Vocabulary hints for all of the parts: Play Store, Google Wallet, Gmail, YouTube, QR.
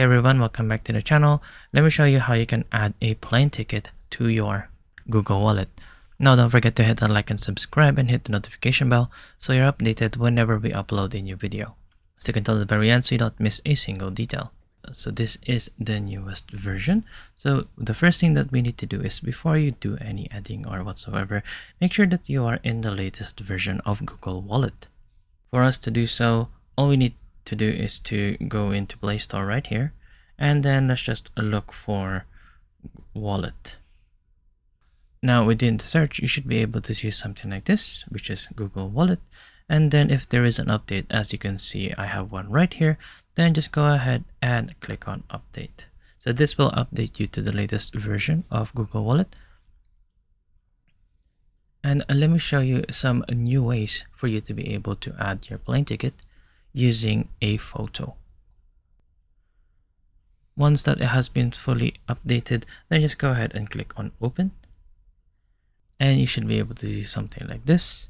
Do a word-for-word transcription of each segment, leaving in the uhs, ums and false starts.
Hey everyone, welcome back to the channel. Let me show you how you can add a plane ticket to your Google Wallet. Now don't forget to hit that like and subscribe and hit the notification bell so you're updated whenever we upload a new video. Stick until the very end so you don't miss a single detail. So this is the newest version. So the first thing that we need to do is, before you do any adding or whatsoever, make sure that you are in the latest version of Google Wallet. For us to do so, all we need to do is to go into Play Store right here, and then let's just look for wallet. Now within the search, you should be able to see something like this, which is Google Wallet. And then if there is an update, as you can see I have one right here, then just go ahead and click on update. So this will update you to the latest version of Google Wallet. And let me show you some new ways for you to be able to add your plane ticket using a photo. Once that it has been fully updated, then just go ahead and click on open, and you should be able to see something like this.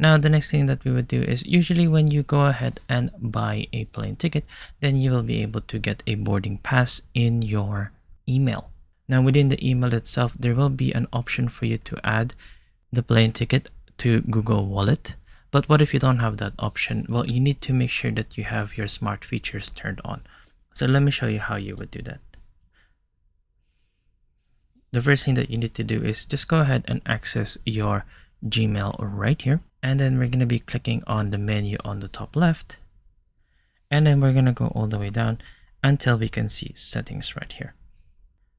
Now the next thing that we would do is, usually when you go ahead and buy a plane ticket, then you will be able to get a boarding pass in your email. Now within the email itself, there will be an option for you to add the plane ticket to Google Wallet. But what if you don't have that option? Well, you need to make sure that you have your smart features turned on. So let me show you how you would do that. The first thing that you need to do is just go ahead and access your Gmail right here. And then we're going to be clicking on the menu on the top left. And then we're going to go all the way down until we can see settings right here.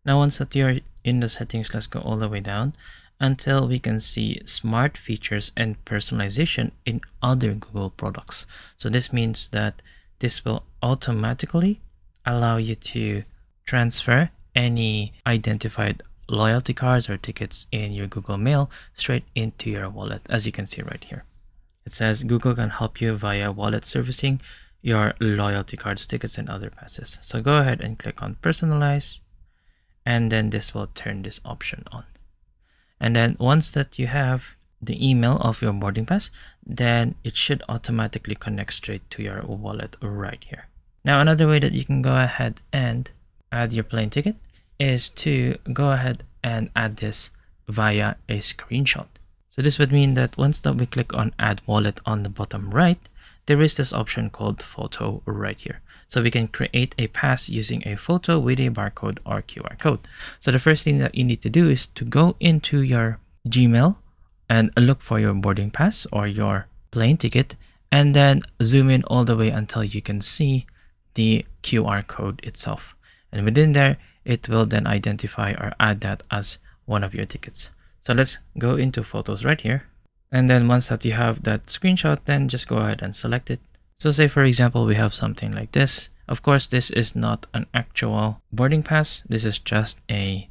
Now once that you're in the settings, let's go all the way down until we can see smart features and personalization in other Google products. So this means that this will automatically allow you to transfer any identified loyalty cards or tickets in your Google Mail straight into your wallet, as you can see right here. It says Google can help you via wallet servicing your loyalty cards, tickets, and other passes. So go ahead and click on personalize, and then this will turn this option on. And then once that you have the email of your boarding pass, then it should automatically connect straight to your wallet right here. Now another way that you can go ahead and add your plane ticket is to go ahead and add this via a screenshot. So this would mean that once that we click on add wallet on the bottom right, there is this option called photo right here. So we can create a pass using a photo with a barcode or Q R code. So the first thing that you need to do is to go into your Gmail and look for your boarding pass or your plane ticket, and then zoom in all the way until you can see the Q R code itself. And within there, it will then identify or add that as one of your tickets. So let's go into photos right here. And then once that you have that screenshot, then just go ahead and select it. So say for example, we have something like this. Of course, this is not an actual boarding pass. This is just a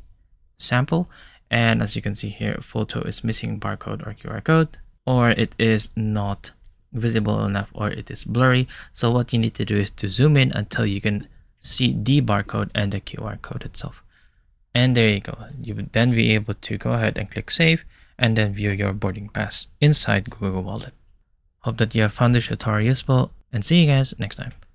sample. And as you can see here, photo is missing barcode or Q R code, or it is not visible enough, or it is blurry. So what you need to do is to zoom in until you can see the barcode and the Q R code itself. And there you go. You would then be able to go ahead and click save, and then view your boarding pass inside Google Wallet. Hope that you have found this tutorial useful, and see you guys next time.